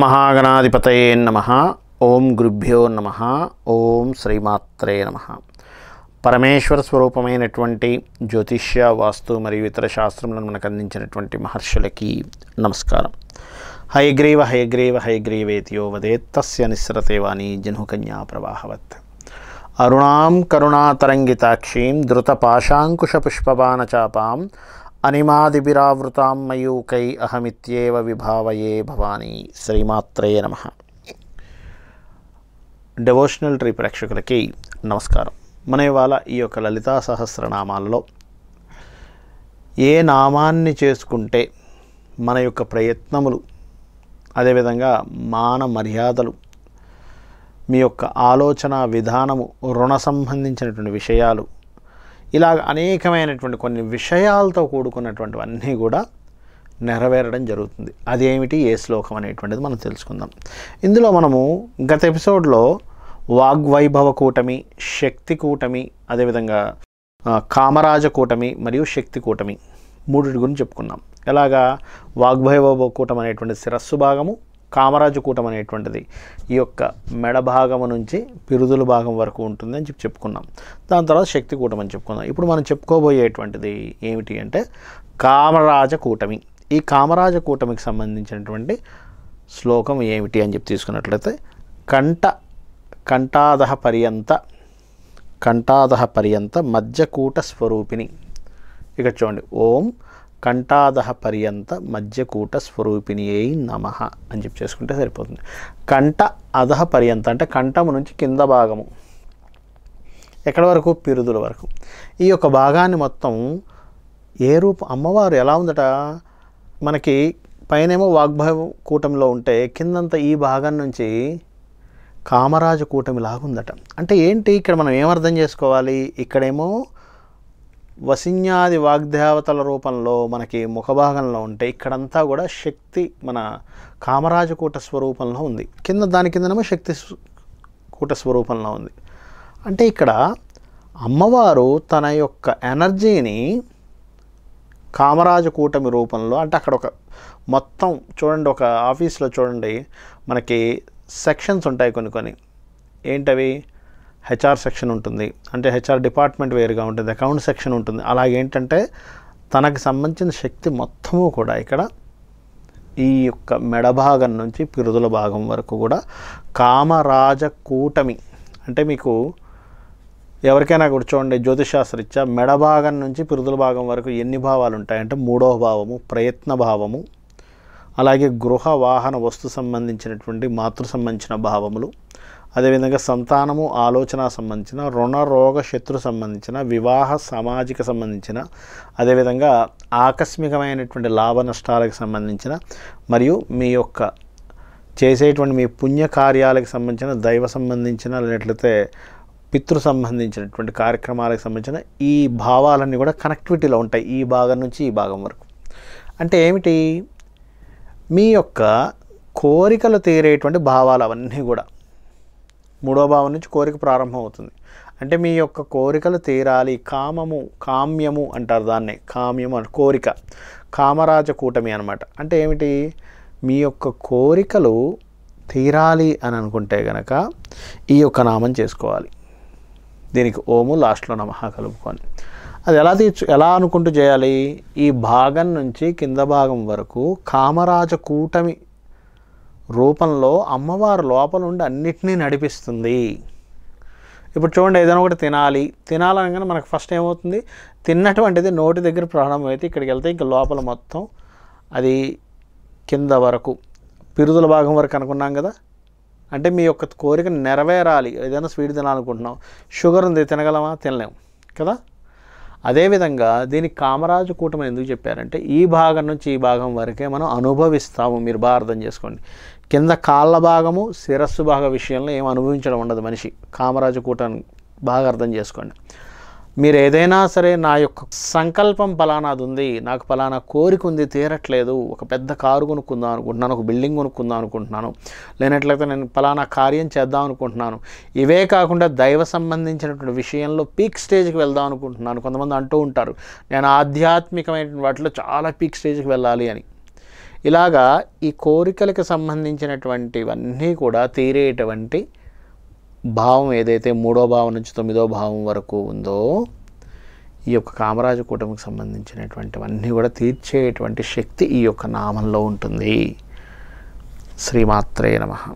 महागणाधिपतये नमः। ओम गुरुभ्यो नमः। ओम श्रीमात्रे नमः। परमेश्वर स्वरूपमैनटुवंटि ज्योतिष्य वास्तु मरियु इतर शास्त्रमुलनु मनकु अंदिंचिनटुवंटि महर्षुलकी नमस्कारं। हयग्रीव हयग्रीव हयग्रीवेति यो वदेत् तस्य निस्सरते वाणी जह्नुकन्या प्रवाहवत्। अरुणां करुणातरङ्गिताक्षीं द्रुतपाशाङ्कुशपुष्पबाणचापां अनिमादिभिरावृतां मयूकै अहमित्येव विभावये भवानी। श्रीमात्रे नमः। डेवोशनल ट्री प्रेक्षकुलकी नमस्कारं। मन इवाल ई योक्क ललिता सहस्रनामाल्लो ये नामान्नि चेसुकुंटे मन योक्क प्रयत्नमुलु अदे विधंगा मान मर्यादलु मी योक्क आलोचन विधानमु ऋण संबंधिंचिनटुवंटि विषयालु ఇలా అనేకమైనటువంటి కొన్ని విషయాలతో కూడుకున్నటువంటివన్నీ కూడా నెరవేరడం జరుగుతుంది. అదేమిటి, ఏ శ్లోకం అనేటువంటిది మనం తెలుసుకుందాం. ఇందులో మనము గత ఎపిసోడ్లో వాగ్వైభవ కూటమి, శక్తి కూటమి, అదేవిధంగా కామరాజ కూటమి మరియు శక్తి కూటమి మూడింటి గురించి చెప్పుకున్నాం. ఎలాగా వాగ్వైభవ కూటమి అనేటువంటి శిరస్సు భాగము, కామరాజు కూటం అనేటువంటిది ఈ యొక్క మెడ భాగం నుంచి పిరుదుల భాగం వరకు ఉంటుందని చెప్పి చెప్పుకున్నాం. దాని తర్వాత శక్తి కూటం అని చెప్పుకున్నాం. ఇప్పుడు మనం చెప్పుకోబోయేటువంటిది ఏమిటి అంటే కామరాజ కూటమి. ఈ కామరాజ కూటమికి సంబంధించినటువంటి శ్లోకం ఏమిటి అని చెప్పి తీసుకున్నట్లయితే కంఠాదహ పర్యంత మధ్యకూట స్వరూపిణి. ఇక చూడండి, ఓం కంఠాదహ పర్యంత మధ్యకూట స్వరూపిణి అయి నమ అని చెప్పి చేసుకుంటే సరిపోతుంది. కంఠ అధహ పర్యంత అంటే కంఠము నుంచి కింద భాగము ఎక్కడి వరకు, పిరుదుల వరకు. ఈ యొక్క భాగాన్ని మొత్తం ఏ రూపం అమ్మవారు ఎలా ఉందట, మనకి పైనేమో వాగ్భవ కూటమిలో ఉంటే కిందంతా ఈ భాగం నుంచి కామరాజ కూటమి లాగుందట. అంటే ఏంటి, ఇక్కడ మనం ఏమర్థం చేసుకోవాలి, ఇక్కడేమో వసిన్యాది వాగ్దేవతల రూపంలో మనకి ముఖభాగంలో ఉంటే ఇక్కడంతా కూడా శక్తి మన కామరాజకూట స్వరూపంలో ఉంది, కింద దాని కిందనేమో శక్తి కూట స్వరూపంలో ఉంది. అంటే ఇక్కడ అమ్మవారు తన యొక్క ఎనర్జీని కామరాజకూటమి రూపంలో, అంటే అక్కడ ఒక మొత్తం చూడండి, ఒక ఆఫీస్లో చూడండి మనకి సెక్షన్స్ ఉంటాయి కొన్ని ఏంటవి, హెచ్ఆర్ సెక్షన్ ఉంటుంది, అంటే హెచ్ఆర్ డిపార్ట్మెంట్ వేరుగా ఉంటుంది, అకౌంట్ సెక్షన్ ఉంటుంది. అలాగేంటంటే తనకు సంబంధించిన శక్తి మొత్తము కూడా ఇక్కడ ఈ యొక్క మెడభాగం నుంచి పిరుదుల భాగం వరకు కూడా కామరాజ కూటమి. అంటే మీకు ఎవరికైనా కూడా చూడండి, జ్యోతిషాస్త్రరీత్యా మెడభాగం నుంచి పిరుదుల భాగం వరకు ఎన్ని భావాలు ఉంటాయంటే మూడవ భావము, ప్రయత్న భావము, అలాగే గృహ వాహన వస్తు సంబంధించినటువంటి మాతృ సంబంధించిన భావములు, అదేవిధంగా సంతానము ఆలోచన సంబంధించిన, రుణ రోగ శత్రు సంబంధించిన, వివాహ సామాజిక సంబంధించిన, అదేవిధంగా ఆకస్మికమైనటువంటి లాభ నష్టాలకు సంబంధించిన, మరియు మీ యొక్క చేసేటువంటి మీ పుణ్యకార్యాలకు సంబంధించిన, దైవ సంబంధించిన, లేట్లయితే పితృ సంబంధించినటువంటి కార్యక్రమాలకు సంబంధించిన ఈ భావాలన్నీ కూడా కనెక్టివిటీలో ఉంటాయి ఈ భాగం నుంచి ఈ భాగం వరకు. అంటే ఏమిటి, మీ యొక్క కోరికలు తీరేటువంటి భావాలు అవన్నీ కూడా మూడో భావం నుంచి కోరిక ప్రారంభం అవుతుంది. అంటే మీ యొక్క కోరికలు తీరాలి, కామము, కామ్యము అంటారు దాన్నే, కామ్యము అంటే కోరిక, కామరాజ కూటమి అనమాట. అంటే ఏమిటి, మీ యొక్క కోరికలు తీరాలి అని అనుకుంటే కనుక ఈ యొక్క నామం చేసుకోవాలి. దీనికి ఓము లాస్ట్లో నమః కలుపుకొని అది ఎలా అనుకుంటూ చేయాలి, ఈ భాగం నుంచి కింద భాగం వరకు కామరాజ కూటమి రూపంలో అమ్మవారు లోపల ఉండి అన్నిటినీ నడిపిస్తుంది. ఇప్పుడు చూడండి, ఏదైనా ఒకటి తినాలనగానే మనకు ఫస్ట్ ఏమవుతుంది, తిన్నటువంటిది నోటి దగ్గర ప్రారంభమైతే ఇక్కడికి వెళ్తే ఇంకా లోపల మొత్తం అది కింద వరకు పిరుదుల భాగం వరకు అనుకున్నాం కదా. అంటే మీ యొక్క కోరిక నెరవేరాలి, ఏదైనా స్వీట్ తినాలనుకుంటున్నాం, షుగర్ ఉంది తినగలమా, తినలేము కదా. అదేవిధంగా దీనికి కామరాజు కూటమి ఎందుకు చెప్పారంటే ఈ భాగం నుంచి ఈ భాగం వరకే మనం అనుభవిస్తాము. మీరు బాగా అర్థం చేసుకోండి, కింద కాళ్ళ భాగము, శిరస్సు భాగ విషయంలో ఏం అనుభవించడం ఉండదు మనిషి, కామరాజు కూటమి బాగా అర్థం చేసుకోండి. మీరు ఏదైనా సరే నా యొక్క సంకల్పం ఫలానాది ఉంది, నాకు ఫలానా కోరిక ఉంది, తీరట్లేదు, ఒక పెద్ద కారు కొనుక్కుందాం అనుకుంటున్నాను, ఒక బిల్డింగ్ కొనుక్కుందాం అనుకుంటున్నాను, లేనట్లయితే నేను ఫలానా కార్యం చేద్దాం అనుకుంటున్నాను, ఇవే కాకుండా దైవ సంబంధించినటువంటి విషయంలో పీక్ స్టేజ్కి వెళ్దాం అనుకుంటున్నాను. కొంతమంది అంటూ ఉంటారు నేను ఆధ్యాత్మికమైన వాటిలో చాలా పీక్ స్టేజ్కి వెళ్ళాలి అని. ఇలాగా ఈ కోరికలకు సంబంధించినటువంటివన్నీ కూడా తీరేటువంటి భావం ఏదైతే మూడో భావం నుంచి తొమ్మిదో భావం వరకు ఉందో ఈ యొక్క కామరాజు కూటమికి సంబంధించినటువంటివన్నీ కూడా తీర్చేటువంటి శక్తి ఈ యొక్క నామంలో ఉంటుంది. శ్రీమాత్రే నమః.